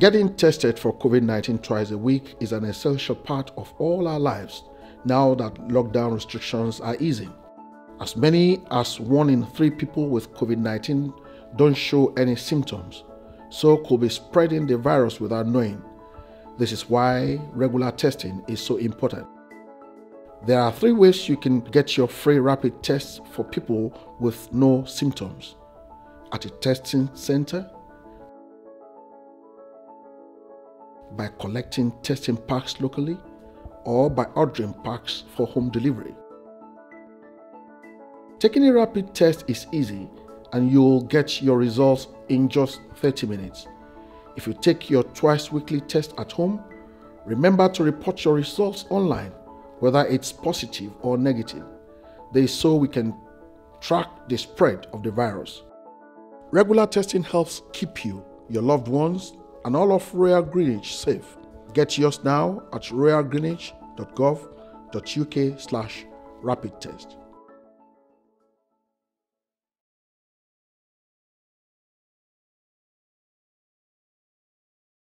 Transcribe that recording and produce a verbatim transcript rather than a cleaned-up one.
Getting tested for COVID nineteen twice a week is an essential part of all our lives now that lockdown restrictions are easing. As many as one in three people with COVID nineteen don't show any symptoms, so could be spreading the virus without knowing. This is why regular testing is so important. There are three ways you can get your free rapid tests for people with no symptoms: at a testing center, by collecting testing packs locally, or by ordering packs for home delivery. Taking a rapid test is easy and you'll get your results in just thirty minutes. If you take your twice weekly test at home, remember to report your results online, whether it's positive or negative. This is so we can track the spread of the virus. Regular testing helps keep you, your loved ones, and all of Royal Greenwich safe. Get yours now at royal greenwich dot gov dot U K slash rapid test.